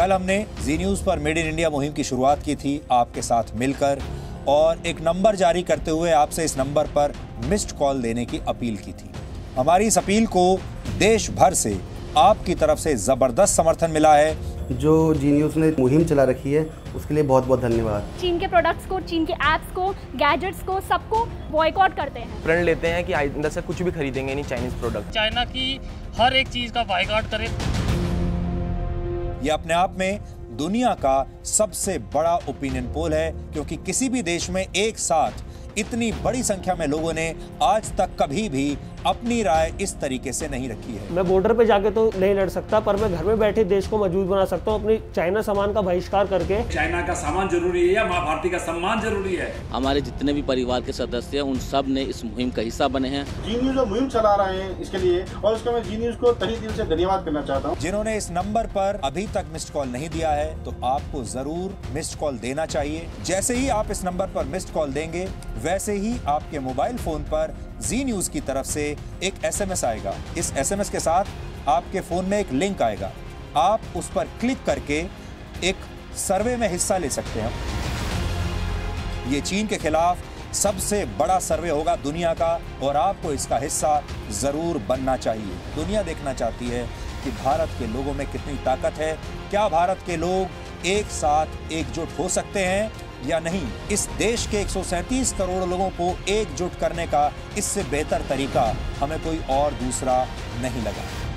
कल हमने जी न्यूज़ पर मेड इन इंडिया मुहिम की शुरुआत की थी आपके साथ मिलकर, और एक नंबर जारी करते हुए आपसे इस नंबर पर मिस्ड कॉल देने की अपील की थी। हमारी इस अपील को देश भर से आपकी तरफ से ज़बरदस्त समर्थन मिला है। जो जी न्यूज़ ने मुहिम चला रखी है उसके लिए बहुत बहुत धन्यवाद। चीन के प्रोडक्ट्स को, चीन के ऐप्स को, गैजेट्स को, सबको बॉयकॉट करते हैं। प्रण लेते हैं कि आइंदा से कुछ भी खरीदेंगे नहीं चाइनीज़ प्रोडक्ट। चाइना की हर एक चीज़ का बॉयकॉट करें। यह अपने आप में दुनिया का सबसे बड़ा ओपिनियन पोल है, क्योंकि किसी भी देश में एक साथ इतनी बड़ी संख्या में लोगों ने आज तक कभी भी अपनी राय इस तरीके से नहीं रखी है। मैं बॉर्डर पे जाके तो नहीं लड़ सकता, पर मैं घर में बैठे देश को मजबूत बना सकता हूँ अपनी चाइना सामान का बहिष्कार करके। चाइना का सामान जरूरी है या मां भारती का सम्मान जरूरी है। हमारे जितने भी परिवार के सदस्य हैं उन सब ने इस मुहिम का हिस्सा बने हैं। जी न्यूज़ मुहिम चला रहे हैं इसके लिए, और उसके मैं जी न्यूज़ को तहे दिल से धन्यवाद करना चाहता हूँ। जिन्होंने इस नंबर पर अभी तक मिस्ड कॉल नहीं दिया है तो आपको जरूर मिस्ड कॉल देना चाहिए। जैसे ही आप इस नंबर पर मिस्ड कॉल देंगे वैसे ही आपके मोबाइल फ़ोन पर जी न्यूज़ की तरफ से एक एसएमएस आएगा। इस एसएमएस के साथ आपके फ़ोन में एक लिंक आएगा, आप उस पर क्लिक करके एक सर्वे में हिस्सा ले सकते हैं। ये चीन के खिलाफ सबसे बड़ा सर्वे होगा दुनिया का, और आपको इसका हिस्सा ज़रूर बनना चाहिए। दुनिया देखना चाहती है कि भारत के लोगों में कितनी ताकत है, क्या भारत के लोग एक साथ एकजुट हो सकते हैं या नहीं। इस देश के 137 करोड़ लोगों को एकजुट करने का इससे बेहतर तरीका हमें कोई और दूसरा नहीं लगा।